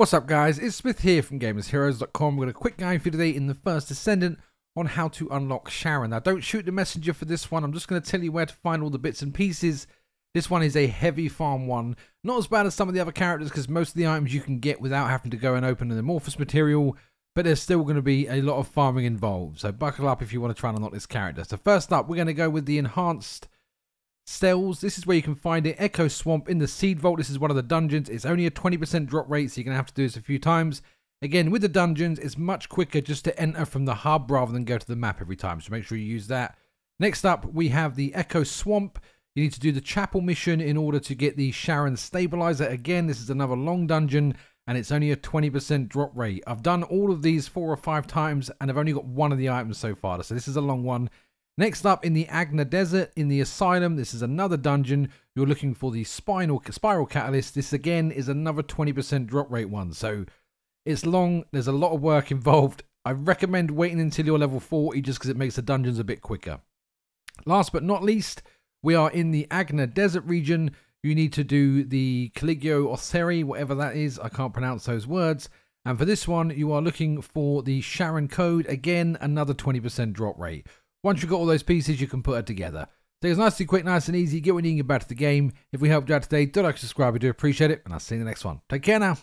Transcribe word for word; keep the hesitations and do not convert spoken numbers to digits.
What's up guys, it's Smith here from Gamers Heroes dot com. We've got a quick guide for you today in The First Descendant on how to unlock Sharen. Now don't shoot the messenger for this one, I'm just going to tell you where to find all the bits and pieces. This one is a heavy farm one, not as bad as some of the other characters because most of the items you can get without having to go and open an amorphous material, but there's still going to be a lot of farming involved, so buckle up if you want to try and unlock this character. So first up we're going to go with the Enhanced Cells. This is where you can find it, Echo Swamp in the Seed Vault. This is one of the dungeons. It's only a twenty percent drop rate, so you're going to have to do this a few times. Again, with the dungeons, it's much quicker just to enter from the hub rather than go to the map every time, so make sure you use that. Next up, we have the Echo Swamp. You need to do the Chapel mission in order to get the Sharen stabilizer. Again, this is another long dungeon, and it's only a twenty percent drop rate. I've done all of these four or five times, and I've only got one of the items so far, so this is a long one. Next up, in the Agna Desert, in the Asylum, this is another dungeon. You're looking for the Spinal, Spiral Catalyst. This, again, is another twenty percent drop rate one. So it's long. There's a lot of work involved. I recommend waiting until you're level forty just because it makes the dungeons a bit quicker. Last but not least, we are in the Agna Desert region. You need to do the Caligio Osseri, whatever that is. I can't pronounce those words. And for this one, you are looking for the Sharen Code. Again, another twenty percent drop rate. Once you've got all those pieces, you can put it together. So it's nice and quick, nice and easy. Get what you need to get back to the game. If we helped you out today, do like, subscribe. I do appreciate it, and I'll see you in the next one. Take care now.